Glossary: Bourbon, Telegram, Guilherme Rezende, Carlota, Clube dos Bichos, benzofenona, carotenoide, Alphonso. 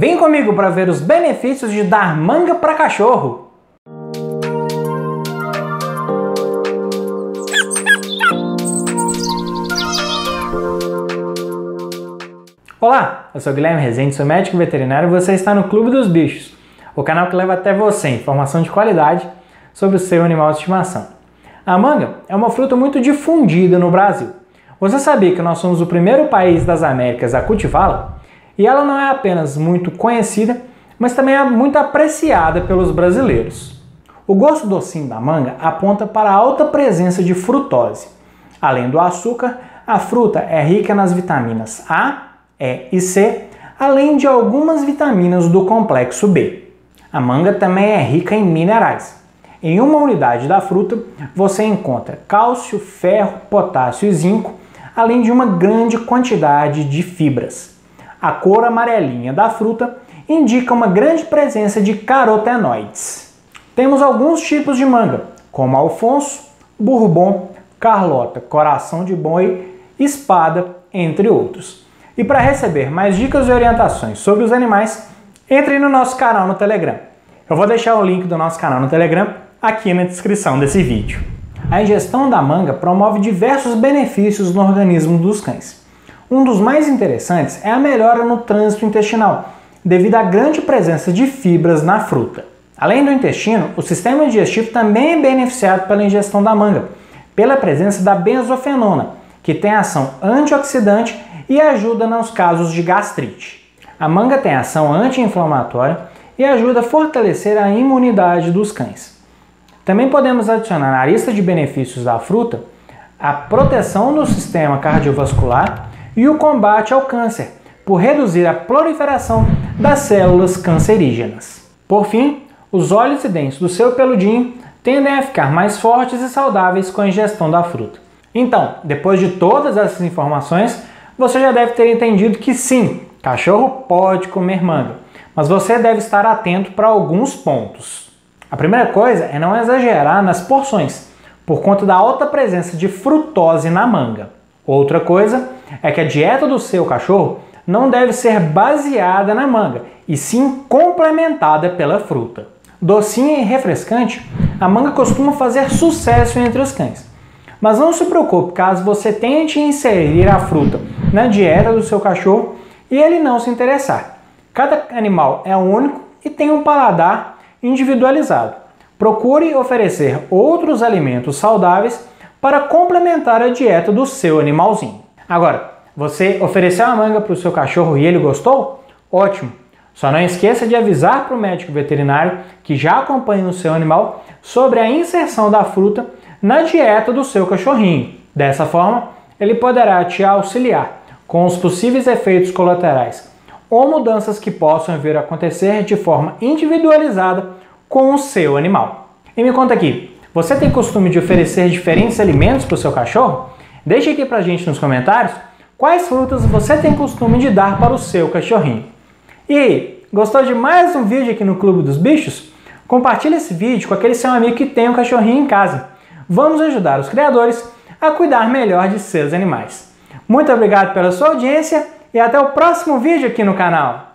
Vem comigo para ver os benefícios de dar manga para cachorro! Olá, eu sou Guilherme Rezende, sou médico veterinário e você está no Clube dos Bichos, o canal que leva até você informação de qualidade sobre o seu animal de estimação. A manga é uma fruta muito difundida no Brasil. Você sabia que nós somos o primeiro país das Américas a cultivá-la? E ela não é apenas muito conhecida, mas também é muito apreciada pelos brasileiros. O gosto docinho da manga aponta para a alta presença de frutose. Além do açúcar, a fruta é rica nas vitaminas A, E e C, além de algumas vitaminas do complexo B. A manga também é rica em minerais. Em uma unidade da fruta, você encontra cálcio, ferro, potássio e zinco, além de uma grande quantidade de fibras. A cor amarelinha da fruta indica uma grande presença de carotenoides. Temos alguns tipos de manga, como Alphonso, Bourbon, Carlota, Coração de Boi, Espada, entre outros. E para receber mais dicas e orientações sobre os animais, entre no nosso canal no Telegram. Eu vou deixar o link do nosso canal no Telegram aqui na descrição desse vídeo. A ingestão da manga promove diversos benefícios no organismo dos cães. Um dos mais interessantes é a melhora no trânsito intestinal, devido à grande presença de fibras na fruta. Além do intestino, o sistema digestivo também é beneficiado pela ingestão da manga, pela presença da benzofenona, que tem ação antioxidante e ajuda nos casos de gastrite. A manga tem ação anti-inflamatória e ajuda a fortalecer a imunidade dos cães. Também podemos adicionar à lista de benefícios da fruta a proteção do sistema cardiovascular e o combate ao câncer, por reduzir a proliferação das células cancerígenas. Por fim, os olhos e dentes do seu peludinho tendem a ficar mais fortes e saudáveis com a ingestão da fruta. Então, depois de todas essas informações, você já deve ter entendido que sim, cachorro pode comer manga. Mas você deve estar atento para alguns pontos. A primeira coisa é não exagerar nas porções, por conta da alta presença de frutose na manga. Outra coisa é que a dieta do seu cachorro não deve ser baseada na manga, e sim complementada pela fruta. Docinha e refrescante, a manga costuma fazer sucesso entre os cães. Mas não se preocupe caso você tente inserir a fruta na dieta do seu cachorro e ele não se interessar. Cada animal é único e tem um paladar individualizado. Procure oferecer outros alimentos saudáveis para complementar a dieta do seu animalzinho. Agora, você ofereceu a manga para o seu cachorro e ele gostou? Ótimo! Só não esqueça de avisar para o médico veterinário que já acompanha o seu animal sobre a inserção da fruta na dieta do seu cachorrinho. Dessa forma, ele poderá te auxiliar com os possíveis efeitos colaterais ou mudanças que possam vir a acontecer de forma individualizada com o seu animal. E me conta aqui, você tem costume de oferecer diferentes alimentos para o seu cachorro? Deixe aqui pra gente nos comentários quais frutas você tem costume de dar para o seu cachorrinho. E aí, gostou de mais um vídeo aqui no Clube dos Bichos? Compartilhe esse vídeo com aquele seu amigo que tem um cachorrinho em casa. Vamos ajudar os criadores a cuidar melhor de seus animais. Muito obrigado pela sua audiência. E até o próximo vídeo aqui no canal!